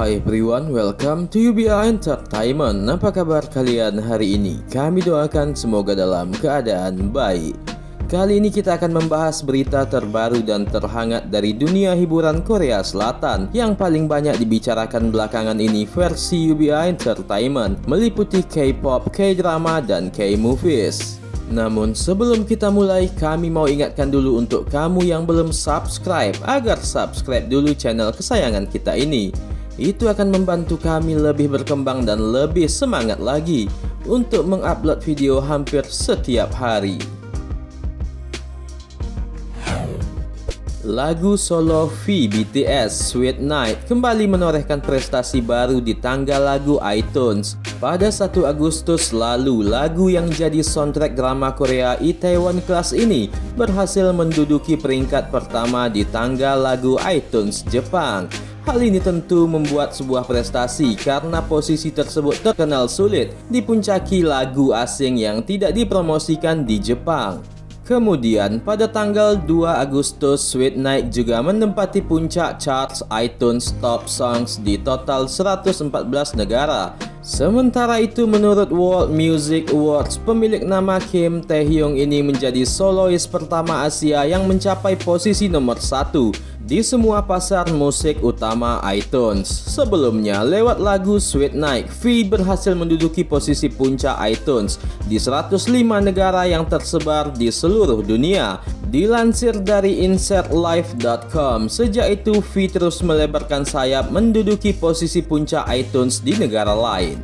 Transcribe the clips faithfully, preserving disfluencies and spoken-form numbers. Hi everyone, welcome to U B I Entertainment. Apa kabar kalian hari ini? Kami doakan semoga dalam keadaan baik. Kali ini kita akan membahas berita terbaru dan terhangat dari dunia hiburan Korea Selatan yang paling banyak dibicarakan belakangan ini versi U B I Entertainment, meliputi K-pop, K-drama, dan K-movies. Namun sebelum kita mulai, kami mau ingatkan dulu untuk kamu yang belum subscribe agar subscribe dulu channel kesayangan kita ini. Itu akan membantu kami lebih berkembang dan lebih semangat lagi untuk mengupload video hampir setiap hari. Lagu solo V B T S Sweet Night kembali menorehkan prestasi baru di tangga lagu iTunes. Pada satu Agustus lalu, lagu yang jadi soundtrack drama Korea Itaewon Class ini berhasil menduduki peringkat pertama di tangga lagu iTunes Jepang. Hal ini tentu membuat sebuah prestasi karena posisi tersebut terkenal sulit dipuncaki lagu asing yang tidak dipromosikan di Jepang. Kemudian, pada tanggal dua Agustus, Sweet Night juga menempati puncak charts iTunes Top Songs di total seratus empat belas negara. Sementara itu, menurut World Music Awards, pemilik nama Kim Taehyung ini menjadi solois pertama Asia yang mencapai posisi nomor satu di semua pasar musik utama iTunes. Sebelumnya, lewat lagu Sweet Night, V berhasil menduduki posisi puncak iTunes di seratus lima negara yang tersebar di seluruh dunia. Dilansir dari insert life dot com, sejak itu V terus melebarkan sayap menduduki posisi puncak iTunes di negara lain.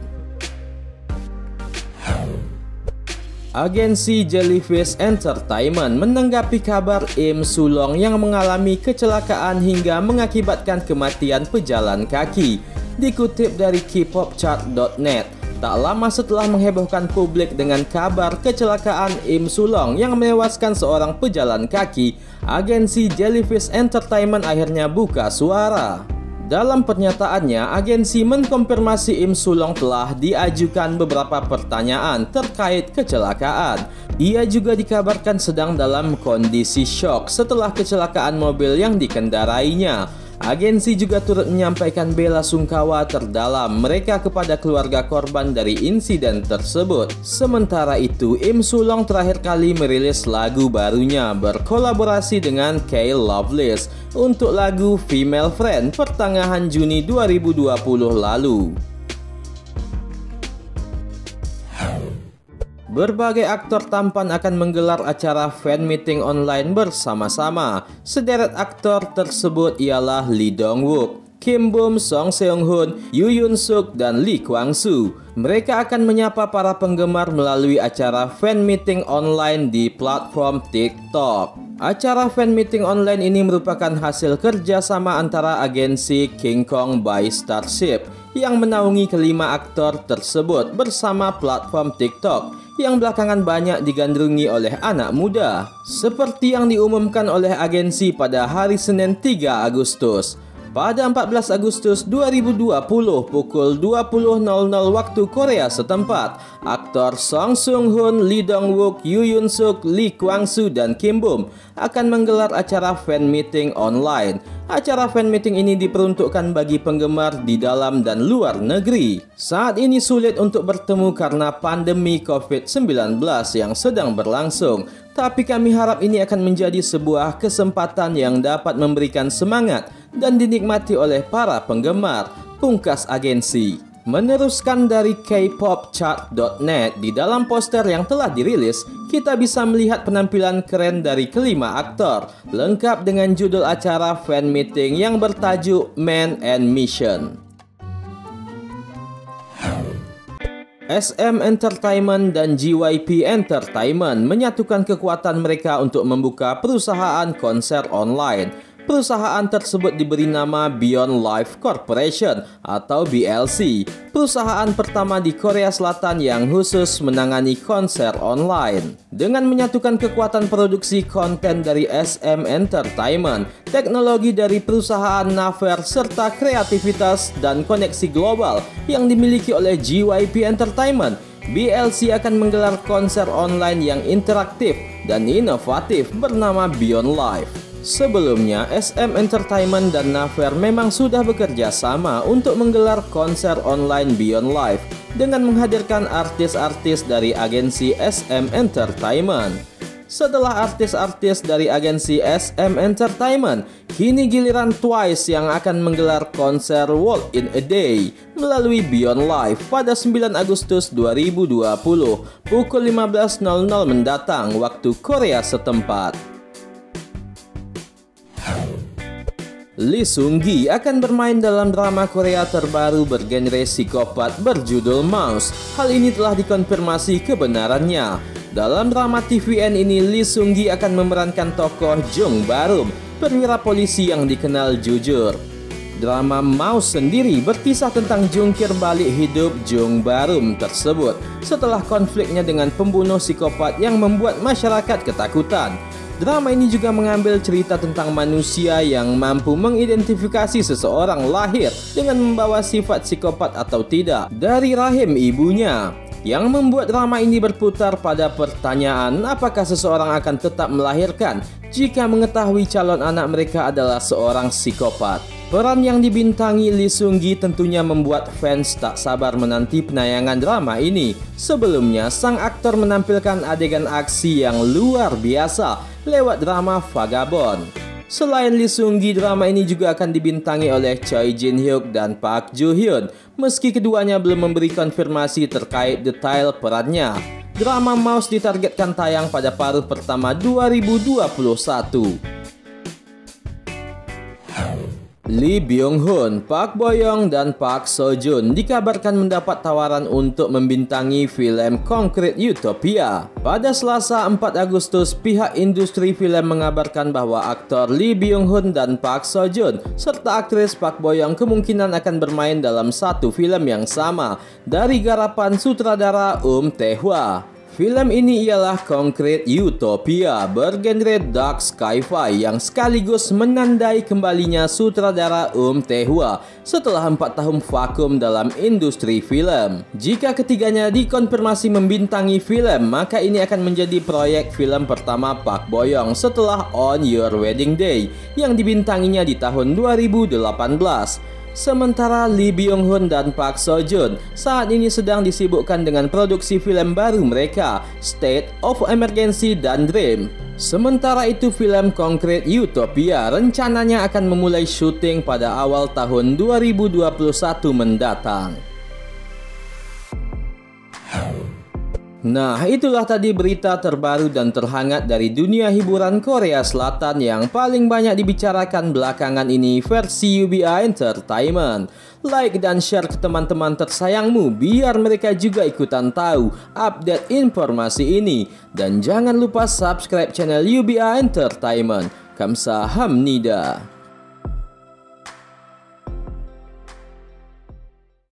Agensi Jellyfish Entertainment menanggapi kabar Im Sulong yang mengalami kecelakaan hingga mengakibatkan kematian pejalan kaki. Dikutip dari k pop chart dot net, tak lama setelah menghebohkan publik dengan kabar kecelakaan Im Sulong yang menewaskan seorang pejalan kaki, agensi Jellyfish Entertainment akhirnya buka suara. Dalam pernyataannya, agensi mengkonfirmasi Im Sulong telah diajukan beberapa pertanyaan terkait kecelakaan. Ia juga dikabarkan sedang dalam kondisi shock setelah kecelakaan mobil yang dikendarainya. Agensi juga turut menyampaikan bela sungkawa terdalam mereka kepada keluarga korban dari insiden tersebut. Sementara itu, Im Sulong terakhir kali merilis lagu barunya berkolaborasi dengan Kye Lovelace untuk lagu Female Friend pertengahan Juni dua ribu dua puluh lalu. Berbagai aktor tampan akan menggelar acara fan meeting online bersama-sama. Sederet aktor tersebut ialah Lee Dong-wook, Kim Bum, Song Seung-hun, Yu Yun-sook, dan Lee Kwang-soo. Mereka akan menyapa para penggemar melalui acara fan meeting online di platform TikTok. Acara fan meeting online ini merupakan hasil kerjasama antara agensi King Kong by Starship yang menaungi kelima aktor tersebut bersama platform TikTok yang belakangan banyak digandrungi oleh anak muda, seperti yang diumumkan oleh agensi pada hari Senin tiga Agustus. Pada empat belas Agustus dua ribu dua puluh pukul dua puluh nol nol waktu Korea setempat, aktor Song Seung-hun, Lee Dong-wook, Yu Yun-sook, Lee Kwang-soo, dan Kim Bum akan menggelar acara fan meeting online. Acara fan meeting ini diperuntukkan bagi penggemar di dalam dan luar negeri. Saat ini sulit untuk bertemu karena pandemi covid sembilan belas yang sedang berlangsung. Tapi kami harap ini akan menjadi sebuah kesempatan yang dapat memberikan semangat dan dinikmati oleh para penggemar, pungkas agensi. Meneruskan dari k pop chart dot net, di dalam poster yang telah dirilis, kita bisa melihat penampilan keren dari kelima aktor, lengkap dengan judul acara fan meeting yang bertajuk Man and Mission. S M Entertainment dan J Y P Entertainment menyatukan kekuatan mereka untuk membuka perusahaan konser online. Perusahaan tersebut diberi nama Beyond Life Corporation atau B L C, perusahaan pertama di Korea Selatan yang khusus menangani konser online. Dengan menyatukan kekuatan produksi konten dari S M Entertainment, teknologi dari perusahaan NAVER, serta kreativitas dan koneksi global yang dimiliki oleh J Y P Entertainment, B L C akan menggelar konser online yang interaktif dan inovatif bernama Beyond Life. Sebelumnya, S M Entertainment dan NAVER memang sudah bekerja sama untuk menggelar konser online Beyond Life dengan menghadirkan artis-artis dari agensi S M Entertainment. Setelah artis-artis dari agensi S M Entertainment, kini giliran Twice yang akan menggelar konser World in a Day melalui Beyond Life pada sembilan Agustus dua ribu dua puluh pukul lima belas nol nol mendatang waktu Korea setempat. Lee Seung Gi akan bermain dalam drama Korea terbaru bergenre psikopat berjudul Mouse. Hal ini telah dikonfirmasi kebenarannya. Dalam drama T V N ini, Lee Seung Gi akan memerankan tokoh Jung Barum, perwira polisi yang dikenal jujur. Drama Mouse sendiri berkisah tentang jungkir balik hidup Jung Barum tersebut setelah konfliknya dengan pembunuh psikopat yang membuat masyarakat ketakutan. Drama ini juga mengambil cerita tentang manusia yang mampu mengidentifikasi seseorang lahir dengan membawa sifat psikopat atau tidak dari rahim ibunya, yang membuat drama ini berputar pada pertanyaan apakah seseorang akan tetap melahirkan jika mengetahui calon anak mereka adalah seorang psikopat. Peran yang dibintangi Lee Seung Gi tentunya membuat fans tak sabar menanti penayangan drama ini. Sebelumnya, sang aktor menampilkan adegan aksi yang luar biasa lewat drama Vagabond. Selain Lee Seung Gi, drama ini juga akan dibintangi oleh Choi Jin Hyuk dan Park Bo Young, meski keduanya belum memberi konfirmasi terkait detail perannya. Drama Mouse ditargetkan tayang pada paruh pertama dua ribu dua puluh satu. Lee Byung-hun, Park Bo-young, dan Park Seo-joon dikabarkan mendapat tawaran untuk membintangi film Concrete Utopia. Pada Selasa empat Agustus, pihak industri film mengabarkan bahwa aktor Lee Byung-hun dan Park Seo-joon serta aktris Park Bo-young kemungkinan akan bermain dalam satu film yang sama dari garapan sutradara Um Tae-hwa. Film ini ialah Concrete Utopia bergenre dark sci-fi yang sekaligus menandai kembalinya sutradara Um Tae-hwa setelah empat tahun vakum dalam industri film. Jika ketiganya dikonfirmasi membintangi film, maka ini akan menjadi proyek film pertama Park Bo-young setelah On Your Wedding Day yang dibintanginya di tahun dua ribu delapan belas. Sementara Lee Byung-hun dan Park Seo-joon saat ini sedang disibukkan dengan produksi film baru mereka, State of Emergency dan Dream. Sementara itu, film Concrete Utopia rencananya akan memulai syuting pada awal tahun dua ribu dua puluh satu mendatang. Nah, itulah tadi berita terbaru dan terhangat dari dunia hiburan Korea Selatan yang paling banyak dibicarakan belakangan ini versi U B I Entertainment. Like dan share ke teman-teman tersayangmu biar mereka juga ikutan tahu update informasi ini. Dan jangan lupa subscribe channel U B I Entertainment. Kamsahamnida.